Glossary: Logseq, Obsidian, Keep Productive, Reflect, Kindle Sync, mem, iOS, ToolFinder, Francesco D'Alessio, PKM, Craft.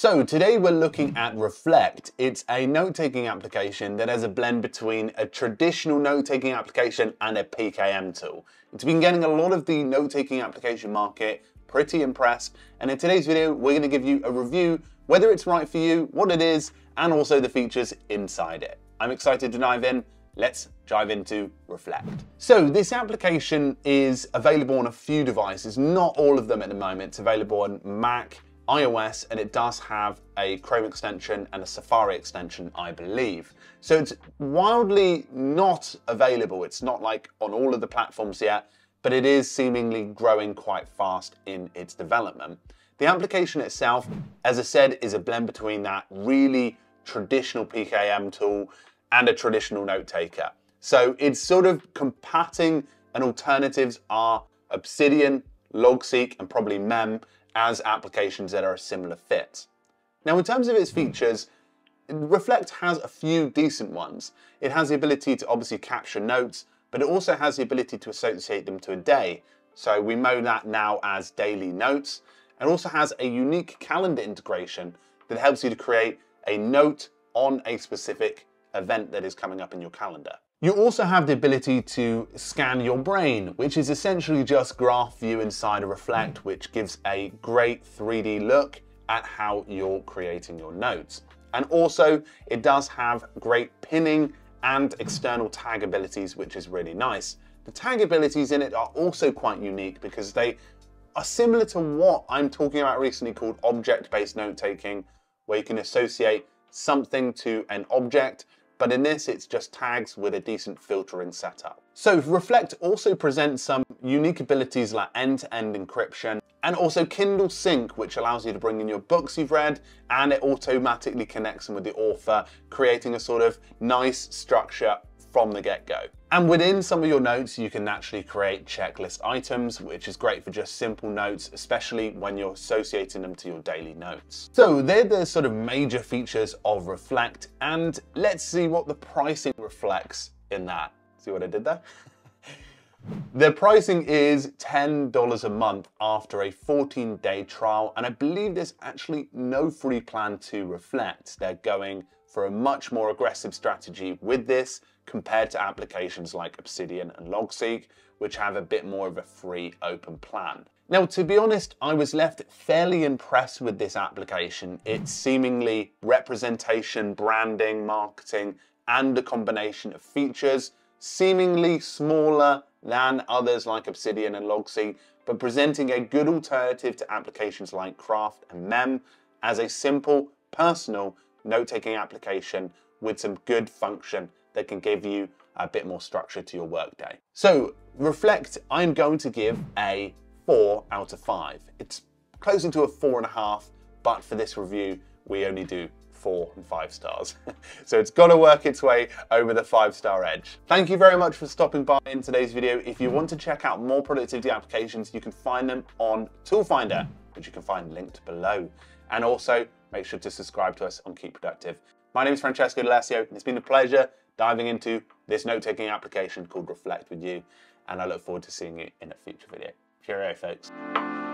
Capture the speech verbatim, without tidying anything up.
So today we're looking at Reflect. It's a note-taking application that has a blend between a traditional note-taking application and a P K M tool. It's been getting a lot of the note-taking application market, pretty impressed. And in today's video, we're gonna give you a review, whether it's right for you, what it is, and also the features inside it. I'm excited to dive in. Let's dive into Reflect. So this application is available on a few devices, not all of them at the moment. It's available on Mac, iOS, and it does have a Chrome extension and a Safari extension, I believe. So it's wildly not available. It's not like on all of the platforms yet, but it is seemingly growing quite fast in its development. The application itself, as I said, is a blend between that really traditional P K M tool and a traditional note taker. So it's sort of compatting, and alternatives are Obsidian, Logseq, and probably Mem as applications that are a similar fit. Now, in terms of its features, Reflect has a few decent ones. It has the ability to obviously capture notes, but it also has the ability to associate them to a day. So we know that now as daily notes. It also has a unique calendar integration that helps you to create a note on a specific event that is coming up in your calendar. You also have the ability to scan your brain, which is essentially just graph view inside of Reflect, which gives a great three D look at how you're creating your notes. And also it does have great pinning and external tag abilities, which is really nice. The tag abilities in it are also quite unique because they are similar to what I'm talking about recently called object-based note-taking, where you can associate something to an object, but in this, it's just tags with a decent filtering setup. So Reflect also presents some unique abilities like end-to-end encryption and also Kindle Sync, which allows you to bring in your books you've read and it automatically connects them with the author, creating a sort of nice structure from the get-go. And within some of your notes, you can naturally create checklist items, which is great for just simple notes, especially when you're associating them to your daily notes. So they're the sort of major features of Reflect, and let's see what the pricing reflects in that. See what I did there? Their pricing is ten dollars a month after a fourteen day trial, and I believe there's actually no free plan to Reflect. They're going for a much more aggressive strategy with this compared to applications like Obsidian and Logseq, which have a bit more of a free open plan. Now, to be honest, I was left fairly impressed with this application. It's seemingly representation, branding, marketing, and a combination of features, seemingly smaller than others like Obsidian and Logseq, but presenting a good alternative to applications like Craft and Mem as a simple, personal, note-taking application with some good function that can give you a bit more structure to your workday. So Reflect, I'm going to give a four out of five. It's closing to a four and a half, but for this review, we only do four and five stars. So it's gotta work its way over the five star edge. Thank you very much for stopping by in today's video. If you want to check out more productivity applications, you can find them on ToolFinder, which you can find linked below. And also make sure to subscribe to us on Keep Productive. My name is Francesco D'Alessio, and it's been a pleasure diving into this note-taking application called Reflect with you, and I look forward to seeing you in a future video. Cheerio, folks.